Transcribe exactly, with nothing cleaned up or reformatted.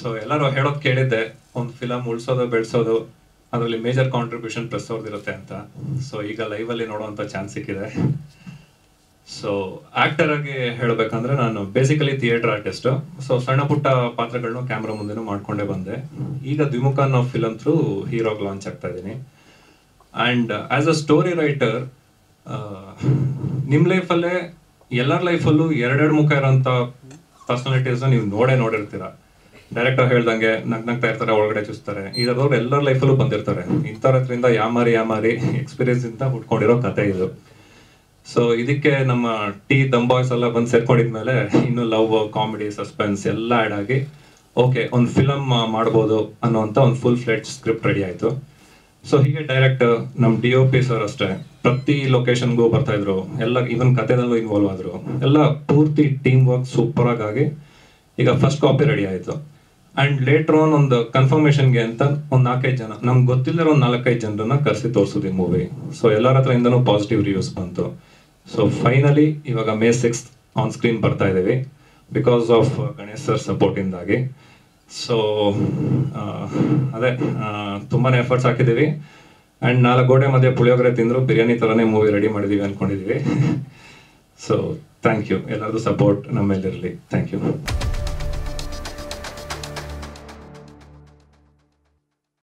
So ಎಲ್ಲರೂ ಹೇಳೋದು ಕೇಳಿದ್ದೆ, ಒಂದು ಫಿಲಮ್ ಉಳಿಸೋದು ಬೆಳೆಸೋದು ಅದರಲ್ಲಿ ಮೇಜರ್ ಕಾಂಟ್ರಿಬ್ಯೂಷನ್ ಪ್ರೆಸ್ ಅವ್ರದ್ದು ಇರುತ್ತೆ ಅಂತ. ಸೊ ಈಗ ಲೈವಲ್ಲಿ ನೋಡುವಂಥ ಚಾನ್ಸ್ ಸಿಕ್ಕಿದೆ. ಸೊ ಆ್ಯಕ್ಟರ್ ಆಗಿ ಹೇಳಬೇಕಂದ್ರೆ ನಾನು ಬೇಸಿಕಲಿ ಥಿಯೇಟರ್ ಆರ್ಟಿಸ್ಟು. ಸೊ ಸಣ್ಣ ಪುಟ್ಟ ಪಾತ್ರಗಳನ್ನೂ ಕ್ಯಾಮ್ರಾ ಮುಂದೆನೂ ಮಾಡ್ಕೊಂಡೇ ಬಂದೆ. ಈಗ ದ್ವಿಮುಖ ಅನ್ನೋ ಫಿಲಮ್ ಥ್ರೂ ಹೀರೋಗೆ ಲಾಂಚ್ ಆಗ್ತಾ ಇದ್ದೀನಿ. And as a story writer ನಿಮ್ಮ ಲೈಫಲ್ಲೇ ಎಲ್ಲರ ಲೈಫಲ್ಲೂ ಎರಡೆರಡು ಮುಖ ಇರೋಂಥ ಪರ್ಸನಾಲಿಟೀಸ್ನ ನೀವು ನೋಡೇ ನೋಡಿರ್ತೀರ. ಡೈರೆಕ್ಟ್ ಆಗಿ ಹೇಳ್ದಂಗೆ ನಗ್ ನಗ್ತಾ ಇರ್ತಾರೆ, ಒಳಗಡೆ ಚೂಸ್ತಾರೆ, ಇದರವ್ರು ಎಲ್ಲರ ಲೈಫಲ್ಲೂ ಬಂದಿರ್ತಾರೆ. ಇಂಥವ್ರ ಹತ್ರಿಂದ ಯಾಮಾರಿ ಯಾಮಾರಿ ಎಕ್ಸ್ಪೀರಿಯನ್ಸಿಂದ ಹುಟ್ಕೊಂಡಿರೋ ಕತೆ ಇದು. ಸೊ ಇದಕ್ಕೆ ನಮ್ಮ ಟಿ ದಮ್ ಬಾಯ್ಸ್ ಎಲ್ಲ ಬಂದು ಸೇರ್ಕೊಂಡಿದ್ಮೇಲೆ ಇನ್ನು ಲವ್, ಕಾಮಿಡಿ, ಸಸ್ಪೆನ್ಸ್ ಎಲ್ಲ ಆ್ಯಡ್ ಆಗಿ ಓಕೆ ಒಂದು ಫಿಲಮ್ ಮಾಡ್ಬೋದು ಅನ್ನೋವಂಥ ಒಂದು ಫುಲ್ ಫ್ಲೆಡ್ ಸ್ಕ್ರಿಪ್ಟ್ ರೆಡಿ ಆಯಿತು. ಸೊ ಹೀಗೆ ಡೈರೆಕ್ಟ್ ನಮ್ಮ ಡಿ ಒ ಪಿ ಸರ್ ಅಷ್ಟೇ ಪ್ರತಿ ಲೊಕೇಶನ್ಗೂ ಬರ್ತಾಯಿದ್ರು, ಎಲ್ಲ ಈವನ್ ಕಥೆದಲ್ಲೂ ಇನ್ವಾಲ್ವ್ ಆದರು. ಎಲ್ಲ ಪೂರ್ತಿ ಟೀಮ್ ವರ್ಕ್ ಸೂಪರಾಗಿ ಈಗ ಫಸ್ಟ್ ಕಾಪಿ ರೆಡಿ ಆಯಿತು. ಆ್ಯಂಡ್ ಲೇಟ್ರ್ ಆನ್ ಒಂದು ಕನ್ಫರ್ಮೇಷನ್ಗೆ ಅಂತ ಒಂದು ನಾಲ್ಕೈದು ಜನ ನಮ್ಗೆ ಗೊತ್ತಿಲ್ಲರೋ ಒಂದು ನಾಲ್ಕೈದು ಜನರನ್ನ ಕರೆಸಿ ತೋರಿಸೋದು ಈ ಮೂವಿ. ಸೊ ಎಲ್ಲರ ಹತ್ರ ಇಂದನೂ ಪಾಸಿಟಿವ್ ರಿವ್ಯೂಸ್ ಬಂತು. ಸೊ ಫೈನಲಿ ಇವಾಗ ಮೇ ಸಿಕ್ಸ್ ಆನ್ ಸ್ಕ್ರೀನ್ ಬರ್ತಾ ಇದ್ದೀವಿ ಬಿಕಾಸ್ ಆಫ್ ಗಣೇಶ್ ಸರ್ ಸಪೋರ್ಟಿಂದಾಗಿ. ಸೊ ಅದೇ ತುಂಬಾ ಎಫರ್ಟ್ಸ್ ಹಾಕಿದ್ದೀವಿ. ಆ್ಯಂಡ್ ನಾಲ್ಕು ಗೋಡೆ ಮಧ್ಯೆ ಪುಳಿಯೋಗರೆ ತಿಂದರು, ಬಿರಿಯಾನಿ ಥರನೇ ಮೂವಿ ರೆಡಿ ಮಾಡಿದ್ದೀವಿ ಅಂದ್ಕೊಂಡಿದ್ದೀವಿ. ಸೊ ಥ್ಯಾಂಕ್ ಯು, ಎಲ್ಲರದ್ದು ಸಪೋರ್ಟ್ ನಮ್ಮೇಲಿರಲಿ. Thank you.